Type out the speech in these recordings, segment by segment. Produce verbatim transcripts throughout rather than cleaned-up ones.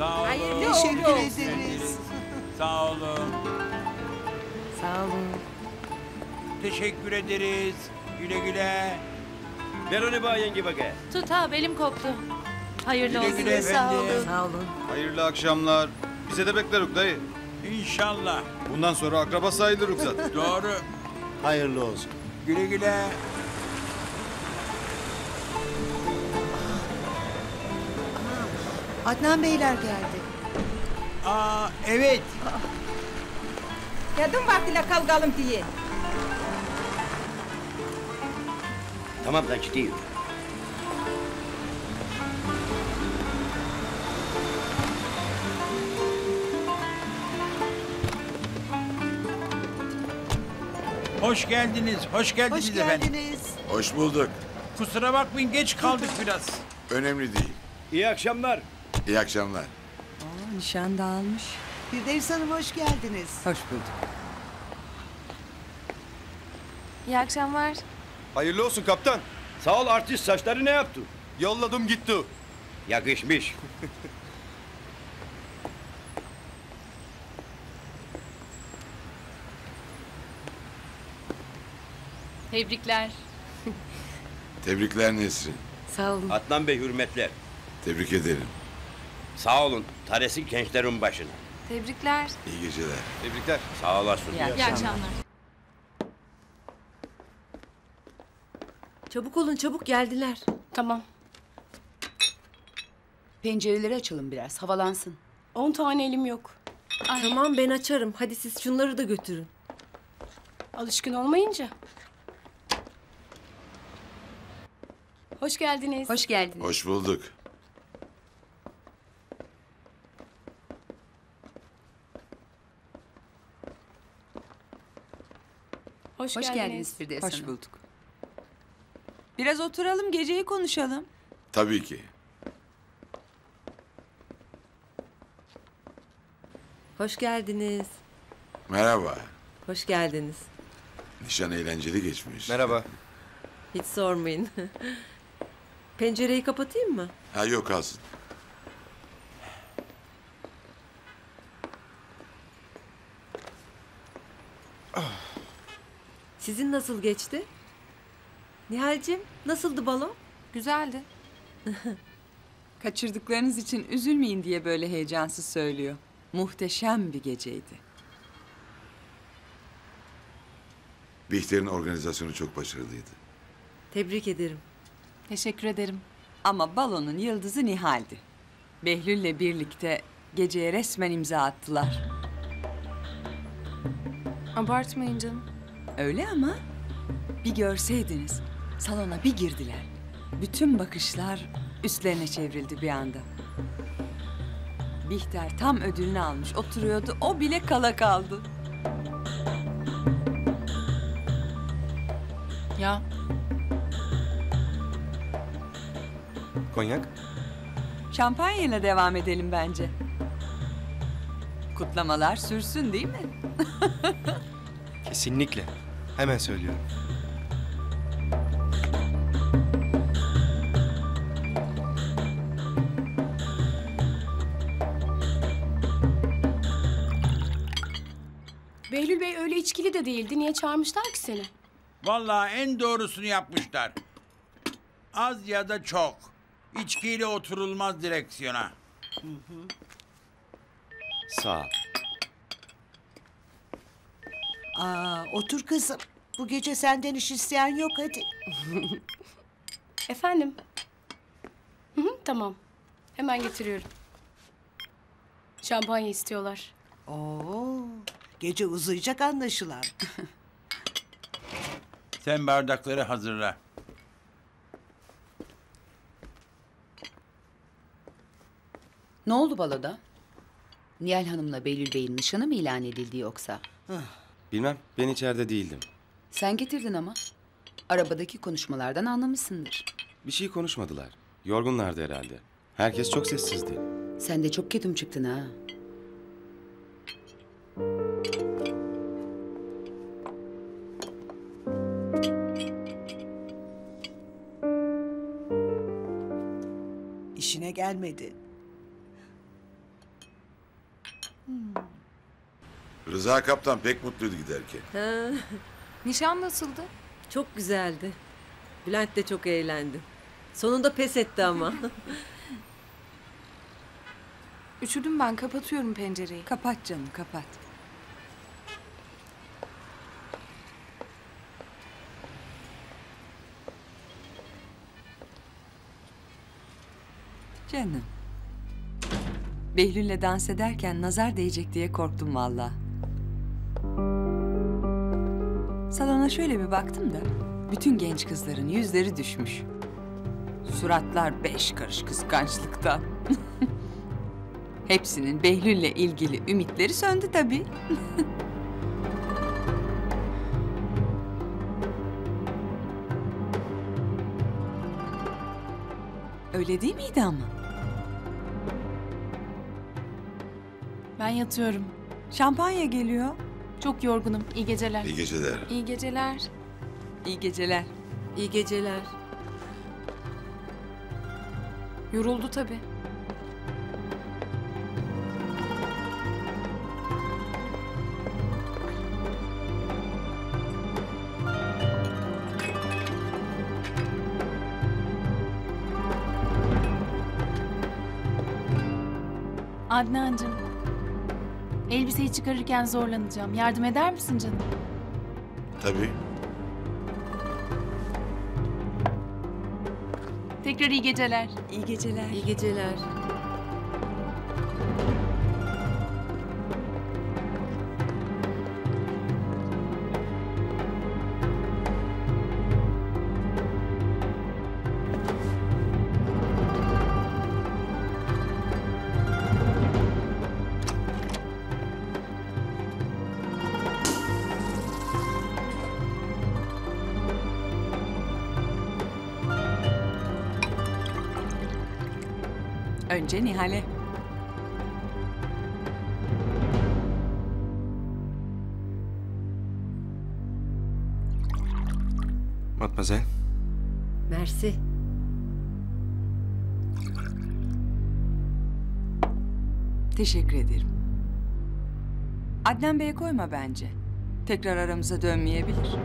Sağ olun. Hayırlı Teşekkür oldu. ederiz. Sağ olun. Sağ olun. Teşekkür ederiz. Güle güle. Ver onu bana yenge bakayım. Tut abi, elim koptu. Hayırlı güle olsun. Güle güle sağ olun. Sağ olun. Hayırlı akşamlar. Bize de bekleruk dayı. İnşallah. Bundan sonra akraba sayılıruk zaten. Doğru. Hayırlı olsun. Güle güle. Adnan beyler geldi. Aa evet. Yardım vaktiyle kalkalım diye. Tamam ben gideyim. Hoş geldiniz, hoş geldiniz hoş efendim. Hoş geldiniz. Hoş bulduk. Kusura bakmayın geç kaldık biraz. Önemli değil. İyi akşamlar. İyi akşamlar. Aa, nişan dağılmış. Firdevs Hanım hoş geldiniz. Hoş bulduk. İyi akşamlar. Hayırlı olsun kaptan. Sağ ol artist, saçları ne yaptı? Yolladım gitti. Yakışmış. Tebrikler. Tebrikler Nesrin. Sağ olun. Adnan Bey hürmetler. Tebrik ederim. Sağ olun. Taresi gençlerin başına. Tebrikler. İyi geceler. Tebrikler. Sağ olasın. İyi, İyi akşamlar. Çabuk olun çabuk geldiler. Tamam. Pencereleri açalım biraz havalansın. On tane elim yok. Ay. Tamam ben açarım. Hadi siz şunları da götürün. Alışkın olmayınca. Hoş geldiniz. Hoş geldiniz. Hoş bulduk. Hoş, Hoş geldiniz. geldiniz Firdevs Hanım. Hoş bulduk. Biraz oturalım, geceyi konuşalım. Tabii ki. Hoş geldiniz. Merhaba. Hoş geldiniz. Nişan eğlenceli geçmiş. Merhaba. Hiç sormayın. Pencereyi kapatayım mı? Ha yok kalsın. Sizin nasıl geçti? Nihal'cim nasıldı balon? Güzeldi. Kaçırdıklarınız için üzülmeyin diye böyle heyecansız söylüyor. Muhteşem bir geceydi. Bihter'in organizasyonu çok başarılıydı. Tebrik ederim. Teşekkür ederim. Ama balonun yıldızı Nihal'di. Behlül'le birlikte geceye resmen imza attılar. Abartmayın canım. Öyle ama bir görseydiniz salona bir girdiler. Bütün bakışlar üstlerine çevrildi bir anda. Bihter tam ödülünü almış oturuyordu. O bile kala kaldı. Ya... Konyak? Şampanyayla devam edelim bence. Kutlamalar sürsün değil mi? Kesinlikle. Hemen söylüyorum. Behlül Bey öyle içkili de değildi. Niye çağırmışlar ki seni? Vallahi en doğrusunu yapmışlar. Az ya da çok. İçkiyle oturulmaz direksiyona. Hı hı. Sağ ol. Aa, otur kızım. Bu gece senden iş isteyen yok hadi. Efendim? Hı hı, tamam. Hemen getiriyorum. Şampanya istiyorlar. Oo, gece uzayacak anlaşılan. Sen bardakları hazırla. Ne oldu baloda? Nihal Hanım'la Behlül Bey'in nişanı mı ilan edildi yoksa? Bilmem, ben içeride değildim. Sen getirdin ama. Arabadaki konuşmalardan anlamışsındır. Bir şey konuşmadılar. Yorgunlardı herhalde. Herkes çok sessizdi. Sen de çok ketum çıktın ha. İşine gelmedi. Hmm. Rıza kaptan pek mutluydu giderken. Ha. Nişan nasıldı? Çok güzeldi. Bülent de çok eğlendi. Sonunda pes etti ama. Üşüdüm ben, kapatıyorum pencereyi. Kapat canım, kapat. Canım. Behlül'le dans ederken nazar değecek diye korktum vallahi. Salona şöyle bir baktım da bütün genç kızların yüzleri düşmüş. Suratlar beş karış kıskançlıktan. Hepsinin Behlül'le ilgili ümitleri söndü tabii. Öyle değil miydi ama? Ben yatıyorum. Şampanya geliyor. Çok yorgunum. İyi geceler. İyi geceler. İyi geceler. İyi geceler. İyi geceler. Yoruldu tabii. Adnancığım, elbiseyi çıkarırken zorlanacağım. Yardım eder misin canım? Tabii. Tekrar iyi geceler. İyi geceler. İyi geceler. Önce Nihal'e. Matmazel. Merci. Teşekkür ederim. Adnan Bey'e koyma bence. Tekrar aramıza dönmeyebilir.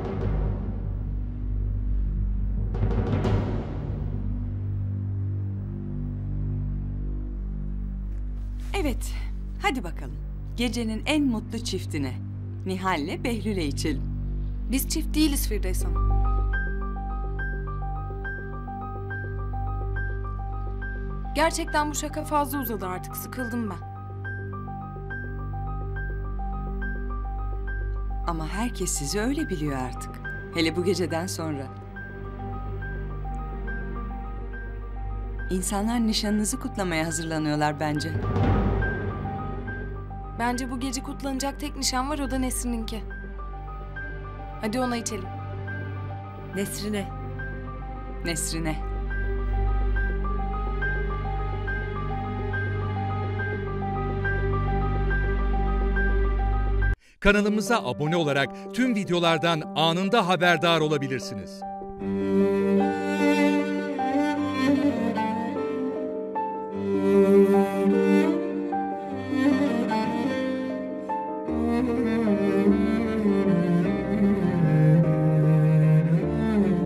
Evet, hadi bakalım. Gecenin en mutlu çiftine, Nihal'le Behlül'e içelim. Biz çift değiliz Firdevs Hanım. Gerçekten bu şaka fazla uzadı artık, sıkıldım ben. Ama herkes sizi öyle biliyor artık. Hele bu geceden sonra. İnsanlar nişanınızı kutlamaya hazırlanıyorlar bence. Bence bu gece kutlanacak tek nişan var, o da Nesrin'inki. Hadi ona içelim. Nesrin'e. Nesrin'e. Kanalımıza abone olarak tüm videolardan anında haberdar olabilirsiniz.